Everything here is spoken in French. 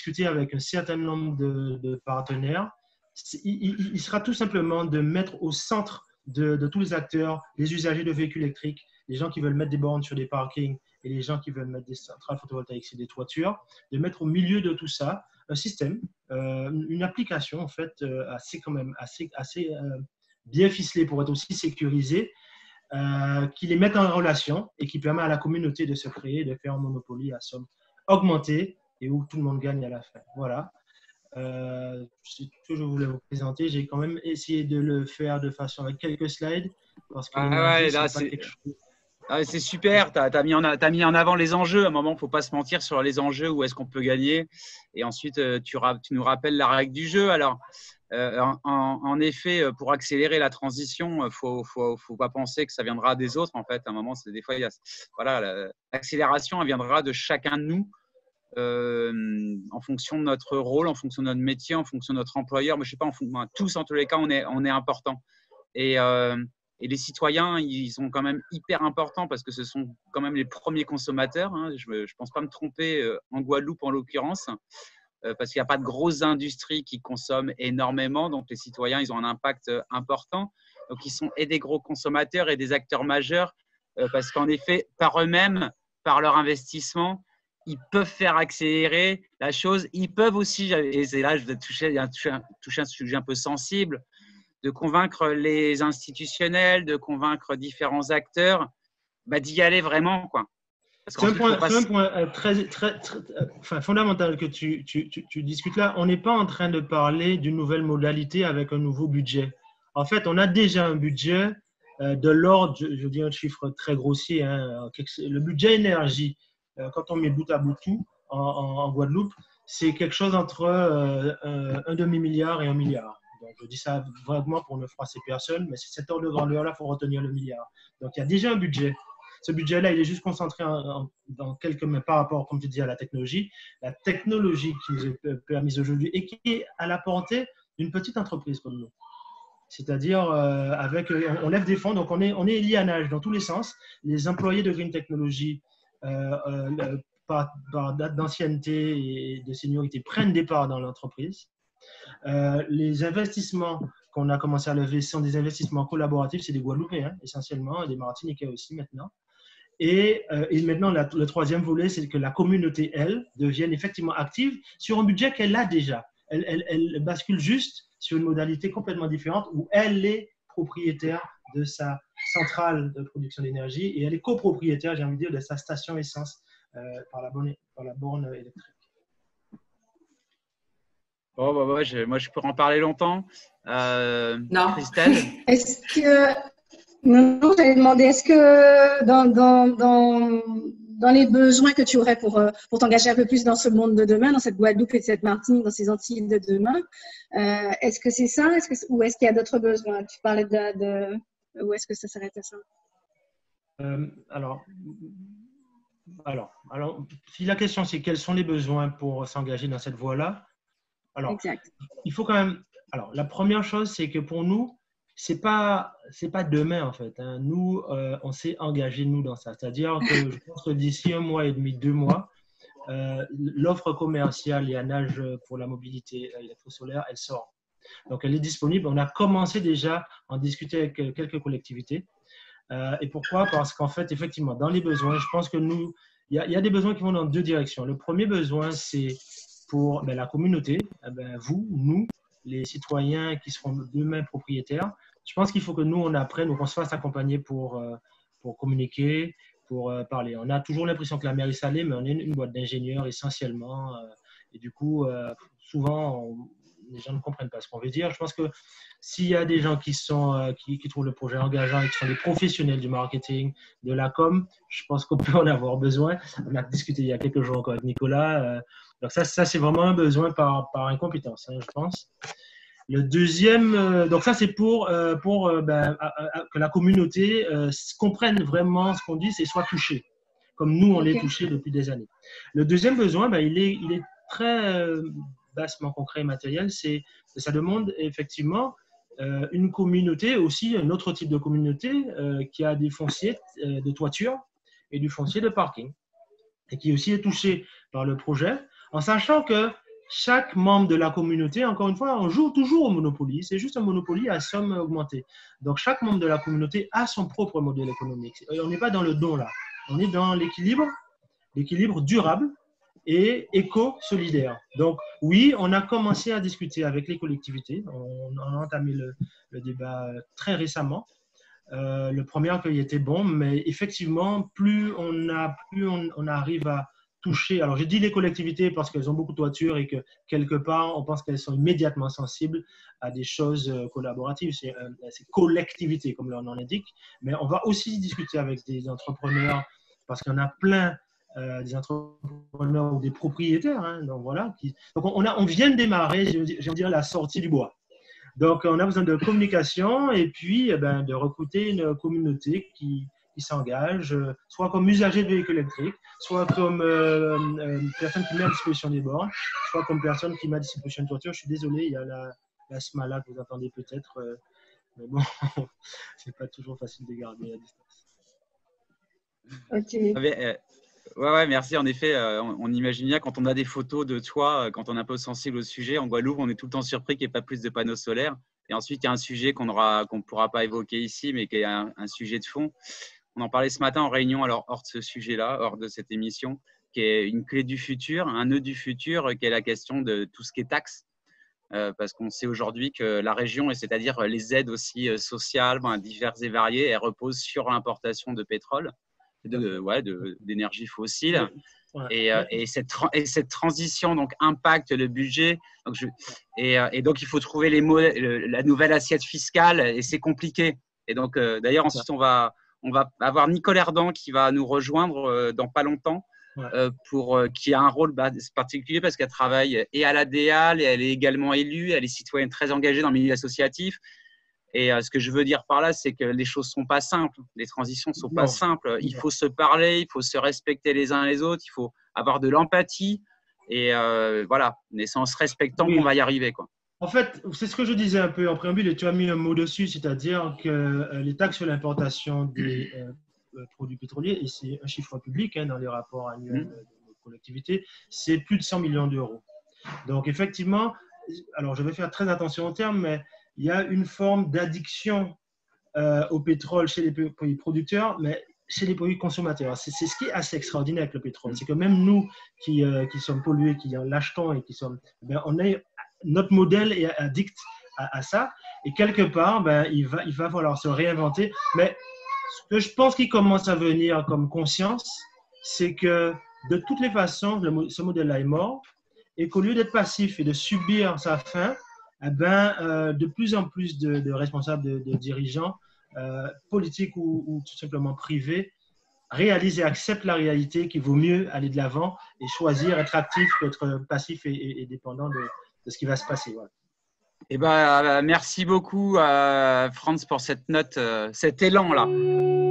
discuté avec un certain nombre de partenaires, il sera tout simplement de mettre au centre de tous les acteurs, les usagers de véhicules électriques, les gens qui veulent mettre des bornes sur des parkings et les gens qui veulent mettre des centrales photovoltaïques sur des toitures, de mettre au milieu de tout ça un système, une application en fait assez bien ficelée pour être aussi sécurisée, qui les mette en relation et qui permet à la communauté de se créer, de faire un monopoly à somme augmentée et où tout le monde gagne à la fin. Voilà. C'est tout que je voulais vous présenter. J'ai quand même essayé de le faire de façon avec quelques slides. Parce que c'est super, tu as mis en avant les enjeux. À un moment, il ne faut pas se mentir sur les enjeux, où est-ce qu'on peut gagner. Et ensuite, tu nous rappelles la règle du jeu. Alors, en effet, pour accélérer la transition, il ne faut pas penser que ça viendra des autres. En fait, à un moment, des fois, l'accélération viendra de chacun de nous. En fonction de notre rôle, en fonction de notre métier, en fonction de notre employeur, mais je sais pas, tous en tous les cas, on est important. Et les citoyens, ils sont quand même hyper importants parce que ce sont quand même les premiers consommateurs. Hein. Je ne pense pas me tromper en Guadeloupe en l'occurrence, parce qu'il n'y a pas de grosses industries qui consomment énormément, donc les citoyens, ils ont un impact important. Donc ils sont et des gros consommateurs et des acteurs majeurs, parce qu'en effet, par eux-mêmes, par leur investissement, ils peuvent faire accélérer la chose. Ils peuvent aussi, et c'est là que je vais toucher un sujet un peu sensible, de convaincre les institutionnels, de convaincre différents acteurs d'y aller vraiment. C'est un point très fondamental que tu discutes là. On n'est pas en train de parler d'une nouvelle modalité avec un nouveau budget. En fait, on a déjà un budget de l'ordre, je dis un chiffre très grossier, hein, le budget énergie. Quand on met bout à bout tout en Guadeloupe, c'est quelque chose entre un demi-milliard et un milliard. Donc, je dis ça vaguement pour ne froisser personne, mais c'est cette ordre de grandeur-là, il faut retenir le milliard. Donc, il y a déjà un budget. Ce budget-là, il est juste concentré dans quelques mois par rapport, comme tu dis, à la technologie. La technologie qui nous est permise aujourd'hui et qui est à la portée d'une petite entreprise comme nous. C'est-à-dire, on lève des fonds, donc on est lié à nage dans tous les sens. Les employés de Green Technology, par date d'ancienneté et de seniorité, prennent des parts dans l'entreprise. Les investissements qu'on a commencé à lever sont des investissements collaboratifs, c'est des Guadeloupéens essentiellement, et des Martiniquais aussi maintenant. Et maintenant, le troisième volet, c'est que la communauté, elle, devienne effectivement active sur un budget qu'elle a déjà. Elle bascule juste sur une modalité complètement différente où elle est propriétaire de sa centrale de production d'énergie et elle est copropriétaire, j'ai envie de dire, de sa station essence par la borne électrique. Oh, moi, je peux en parler longtemps. Non. Christelle, est-ce que… Non, j'allais demander, est-ce que dans les besoins que tu aurais pour t'engager un peu plus dans ce monde de demain, dans cette Guadeloupe et de cette Martinique, dans ces Antilles de demain, est-ce que c'est ça, ou est-ce qu'il y a d'autres besoins? Tu parlais ou est-ce que ça s'arrête à ça? Alors, si la question c'est quels sont les besoins pour s'engager dans cette voie-là, alors exact. Il faut quand même… Alors, la première chose, c'est que pour nous, c'est pas demain en fait. Hein. Nous, on s'est engagés nous dans ça. C'est-à-dire que je pense que d'ici un mois et demi, 2 mois, l'offre commerciale et à nage pour la mobilité électrosolaire, elle sort. Donc, elle est disponible. On a commencé déjà à en discuter avec quelques collectivités. Et pourquoi? Parce qu'en fait, effectivement, dans les besoins, je pense que nous, il y a des besoins qui vont dans 2 directions. Le premier besoin, c'est pour la communauté, vous, nous, les citoyens qui seront demain propriétaires. Je pense qu'il faut que nous, on apprenne ou qu'on se fasse accompagner pour communiquer, pour parler. On a toujours l'impression que la mairie salée, mais on est une boîte d'ingénieurs essentiellement. Et du coup, souvent, les gens ne comprennent pas ce qu'on veut dire. Je pense que s'il y a des gens qui trouvent le projet engageant et qui sont des professionnels du marketing, de la com, je pense qu'on peut en avoir besoin. On a discuté il y a quelques jours encore avec Nicolas. Donc ça c'est vraiment un besoin par incompétence, hein, je pense. Le deuxième, donc ça c'est pour que la communauté comprenne vraiment ce qu'on dit et soit touchée, comme nous on l'est touché depuis des années. Le deuxième besoin, il est très… bassement concret et matériel, ça demande effectivement une communauté, aussi un autre type de communauté qui a des fonciers de toiture et du foncier de parking et qui aussi est touché par le projet, en sachant que chaque membre de la communauté, encore une fois, on joue toujours au Monopoly, c'est juste un Monopoly à somme augmentée. Donc, chaque membre de la communauté a son propre modèle économique. Et on n'est pas dans le don là, on est dans l'équilibre, l'équilibre durable et éco-solidaire. Donc, oui, on a commencé à discuter avec les collectivités, on a entamé le débat très récemment. Le premier accueil était bon, mais effectivement, plus on arrive à toucher. Alors, je dis les collectivités parce qu'elles ont beaucoup de toitures et que, quelque part, on pense qu'elles sont immédiatement sensibles à des choses collaboratives. C'est collectivité, comme l'on en indique. Mais on va aussi discuter avec des entrepreneurs parce qu'il y en a plein, des entrepreneurs ou des propriétaires. Hein, donc, voilà. On vient de démarrer, je veux dire, la sortie du bois. Donc, on a besoin de communication et puis de recruter une communauté qui s'engage, soit comme usager de véhicules électriques, soit comme personne qui met à disposition des bornes, soit comme personne qui met à disposition de toiture. Je suis désolé, il y a la smala que vous entendez peut-être, mais bon, c'est pas toujours facile de garder à distance. Ok. Ouais, merci. En effet, on imagine bien quand on a des photos de toi, quand on est un peu sensible au sujet, en Guadeloupe, on est tout le temps surpris qu'il n'y ait pas plus de panneaux solaires. Et ensuite, il y a un sujet qu'on ne pourra pas évoquer ici, mais qui est un sujet de fond. On en parlait ce matin en réunion, alors hors de ce sujet-là, hors de cette émission, qui est une clé du futur, un nœud du futur, qui est la question de tout ce qui est taxe. Parce qu'on sait aujourd'hui que la région, et c'est-à-dire les aides aussi sociales, diverses et variées, elles reposent sur l'importation de pétrole. D'énergie fossile, ouais. Et cette transition donc impacte le budget, donc donc il faut trouver la nouvelle assiette fiscale, et c'est compliqué. Et donc d'ailleurs ensuite on va avoir Nicole Erdan qui va nous rejoindre dans pas longtemps, ouais. Qui a un rôle particulier parce qu'elle travaille et à la DEAL, et elle est également élue, elle est citoyenne très engagée dans le milieu associatif. Et ce que je veux dire par là, c'est que les choses ne sont pas simples, les transitions ne sont pas simples. Il faut se parler, il faut se respecter les uns les autres, il faut avoir de l'empathie. Et voilà, mais c'est en se respectant qu'on va y arriver, quoi. En fait, c'est ce que je disais un peu en préambule et tu as mis un mot dessus, c'est-à-dire que les taxes sur l'importation des produits pétroliers, et c'est un chiffre public dans les rapports annuels de nos collectivités, c'est plus de 100 millions d'euros. Donc effectivement, alors je vais faire très attention aux termes, mais il y a une forme d'addiction au pétrole chez les pays producteurs, mais chez les pays consommateurs. C'est ce qui est assez extraordinaire avec le pétrole. C'est que même nous qui sommes pollués, qui en l'achetons, notre modèle est addict à ça. Et quelque part, il va falloir se réinventer. Mais ce que je pense qui commence à venir comme conscience, c'est que de toutes les façons, ce modèle-là est mort. Et qu'au lieu d'être passif et de subir sa fin, de plus en plus de responsables, de dirigeants politiques ou tout simplement privés réalisent et acceptent la réalité qu'il vaut mieux aller de l'avant et choisir, être actif, qu'être passif et dépendant de ce qui va se passer. Voilà. Eh ben, merci beaucoup, Franz, pour cette note, cet élan-là.